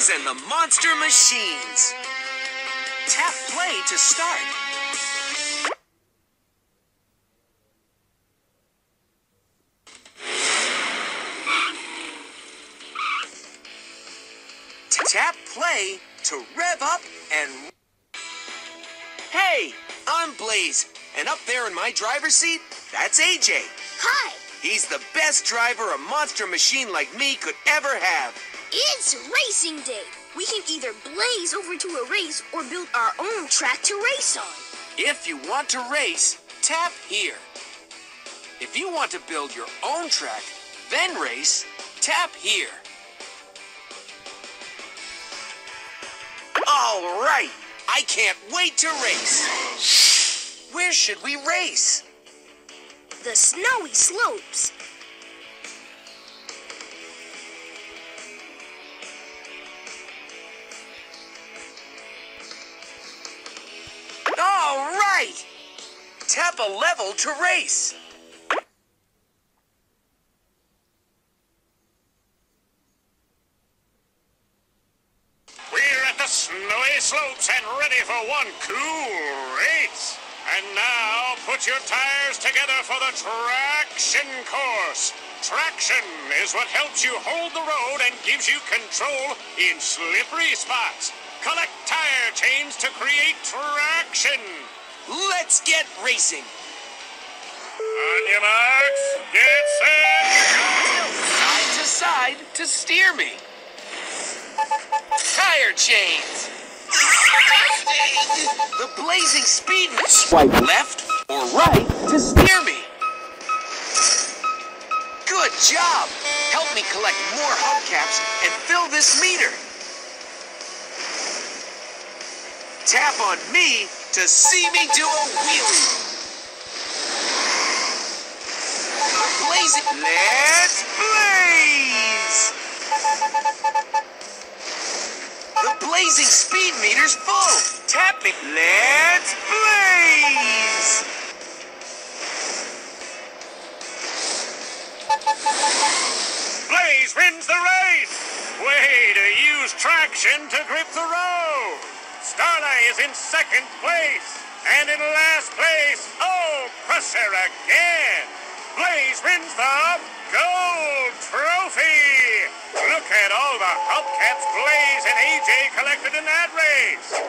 Blaze and the Monster Machines. Tap play to start. Tap play to rev up and... Hey, I'm Blaze, and up there in my driver's seat, that's AJ. Hi. He's the best driver a monster machine like me could ever have. It's racing day. We can either blaze over to a race or build our own track to race on. If you want to race, tap here. If you want to build your own track, then race, tap here. All right. I can't wait to race. Where should we race? The snowy slopes. All right. Tap a level to race. Snowy slopes and ready for one cool race. And now put your tires together for the traction course. Traction is what helps you hold the road and gives you control in slippery spots. Collect tire chains to create traction. Let's get racing. On your marks, get set, go. Side to side to steer me. Tire chains. The blazing speed. Swipe left or right to steer me. Good job. Help me collect more hubcaps and fill this meter. Tap on me to see me do a wheelie. Blazing. Let's blaze. The blazing speed meter's full. Tap it. Let's blaze. Blaze wins the race. Way to use traction to grip the road. Starla is in second place. And in last place, oh, Crusher again. Blaze wins the gold trophy. Look at all the hubcaps Blaze and AJ collected in that race.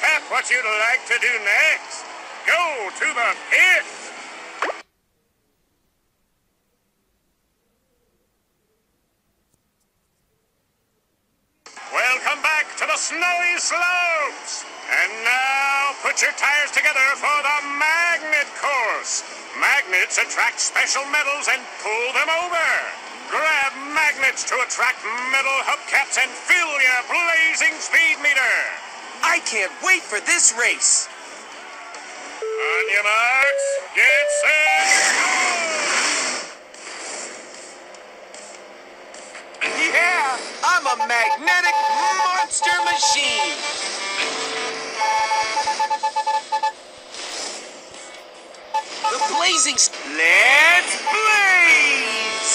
Tap what you'd like to do next. Go to the pit. Welcome back to the snowy slopes. And now put your tires together for the magnet course. Magnets attract special metals and pull them over. Grab magnets to attract metal hubcaps and fill your blazing speed meter. I can't wait for this race. On your marks, get set, go! Yeah, I'm a magnetic monster machine. The blazing... Let's blaze!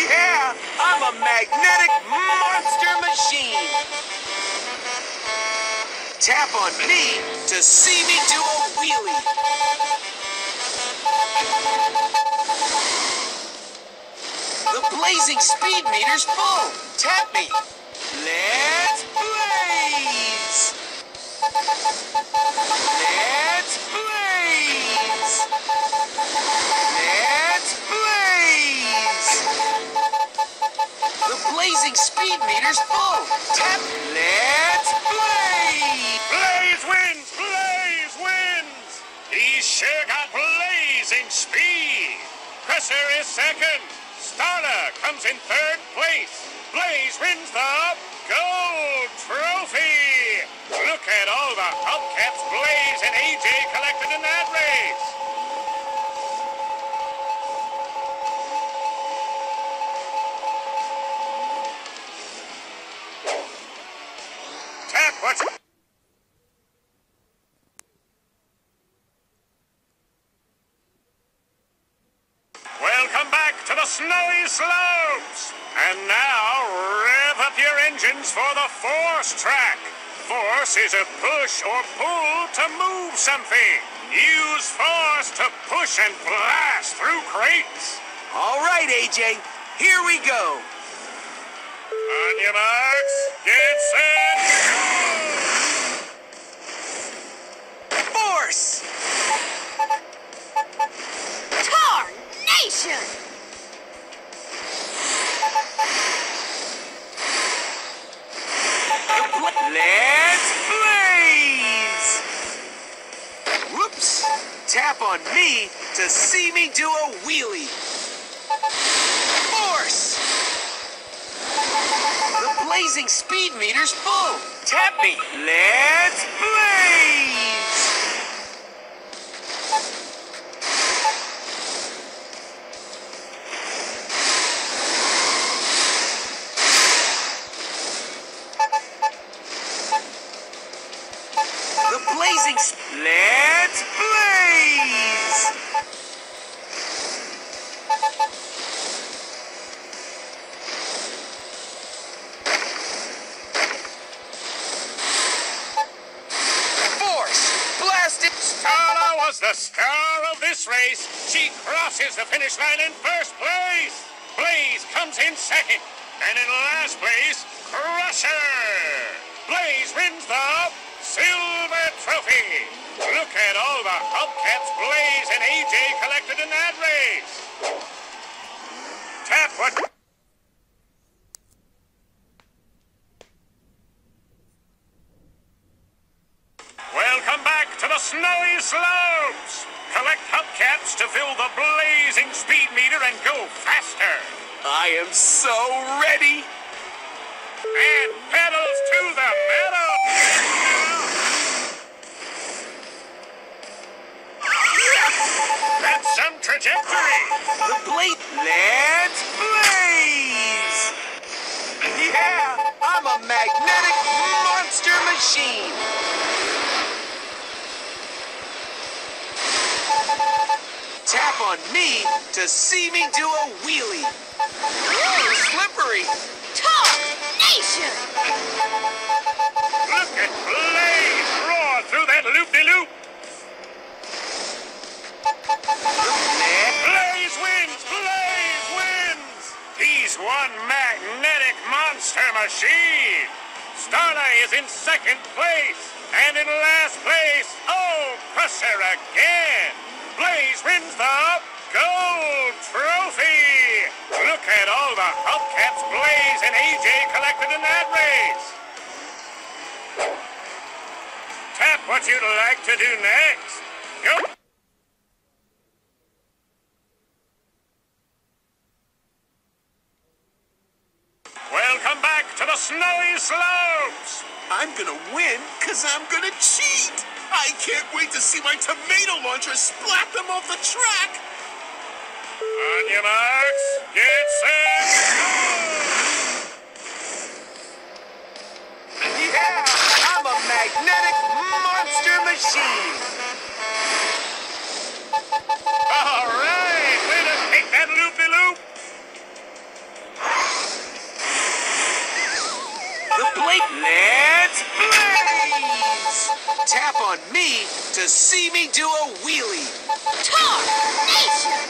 Yeah, I'm a magnetic monster machine. Tap on me to see me do a wheelie. The blazing speed meter's full. Tap me. Let's blaze. Let's blaze. Let's blaze. The blazing speed meter's full. Tap. Let's blaze. Blaze wins. Blaze wins. He's sure got blazing speed. Crusher is second. Starla comes in third place. Blaze wins the gold trophy. Look at all the hubcaps Blaze and AJ collected in that race. What? Welcome back to the the snowy slopes. And now, rev up your engines for the force track. Force is a push or pull to move something. Use force to push and blast through crates. All right, AJ, here we go. On your marks, get set, go! Force! Tarnation! Let's blaze! Whoops! Tap on me to see me do a wheelie. Force! The blazing speed meter's full. Tap me. Let's blaze! Let's blaze! Force! Blast it! Starla was the star of this race. She crosses the finish line in first place. Blaze comes in second. And in last place, Crusher! Blaze wins the silver trophy! Look at all the hubcaps Blaze and AJ collected in that race! Tap what... Welcome back to the snowy slopes! Collect hubcaps to fill the blazing speed meter and go faster! I am so ready! And pedals to the metal! That's some trajectory! The blade! Let's blaze! Yeah! I'm a magnetic monster machine! Tap on me to see me do a wheelie! Whoa, slippery! Tarnation! Look at Blaze roar through that loop-de-loop! Blaze wins! Blaze wins! He's one magnetic monster machine! Starla is in second place! And in last place, oh, Crusher again! Blaze wins the gold trophy! Look at all the hubcaps Blaze and AJ collected in that race! Tap what you'd like to do next! Go! To the snowy slopes! I'm gonna win, cause I'm gonna cheat! I can't wait to see my tomato launcher splat them off the track! On your marks, get set, go! Yeah! I'm a magnetic monster machine! Alright! Way to take that loop-de-loop! Let's blaze! Tap on me to see me do a wheelie. Tarnation!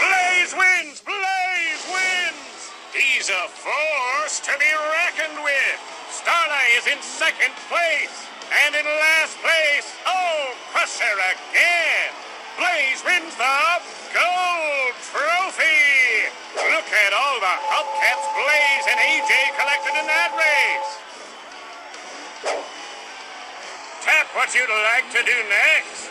Blaze wins! Blaze wins! He's a force to be reckoned with. Starla is in second place. And in last place, oh, Crusher again! Blaze wins the gold trophy! Look at all the hubcaps Blaze and AJ collected in that race! Tap what you'd like to do next!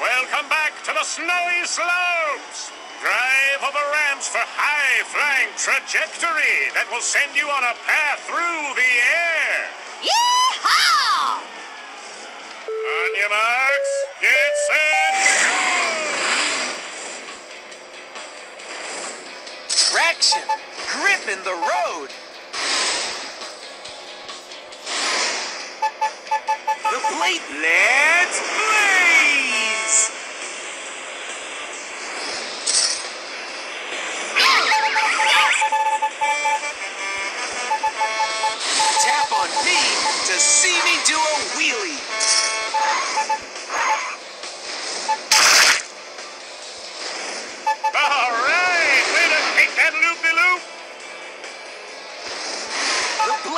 Welcome back to the snowy slopes! Drive over ramps for high-flying trajectory that will send you on a path through the air! Yee-haw! On your marks, get set, go! Traction! grip in the road. The plate. Let's blaze! Tap on me to see me do a wheelie.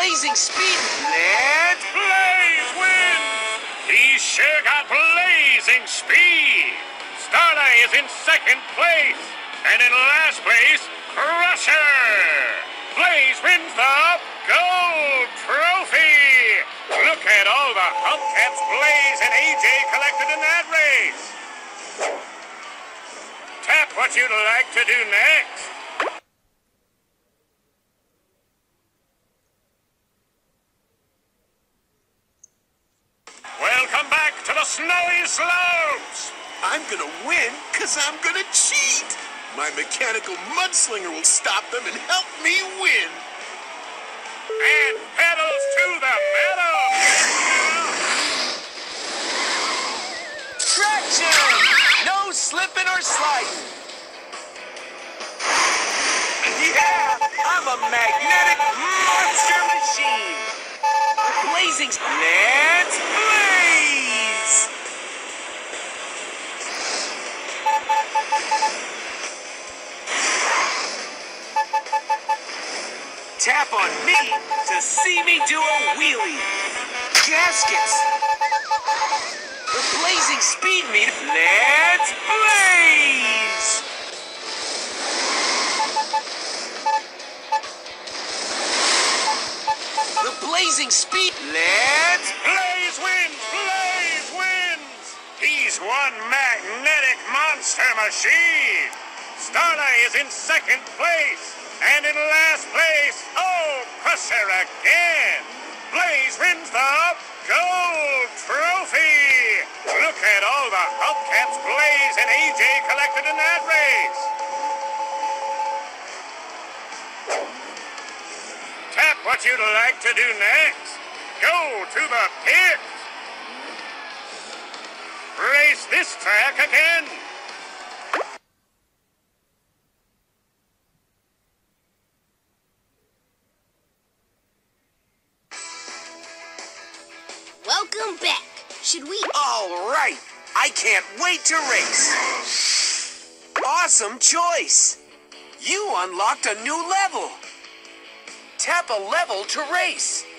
Blazing speed. Let Blaze win. He sure got blazing speed. Starla is in second place, and in last place, Crusher. Blaze wins the gold trophy. Look at all the hubcaps Blaze and AJ collected in that race. Tap what you'd like to do next. Snowy slopes! I'm gonna win because I'm gonna cheat! My mechanical mudslinger will stop them and help me win! And pedals to the metal! Traction! No slipping or sliding! Yeah! I'm a magnetic monster machine! Blazing... Let's blaze! Tap on me to see me do a wheelie. Gaskets. The blazing speed meter. Let's blaze. The blazing speed. Let's blaze wins. Blaze wins. He's one magnetic monster machine. Starla is in second place. And in last place, oh, Crusher again! Blaze wins the gold trophy! Look at all the hubcaps Blaze and AJ collected in that race! Tap what you'd like to do next. Go to the pit! Race this track again! Welcome back. Should we? All right. I can't wait to race. Awesome choice. You unlocked a new level. Tap a level to race.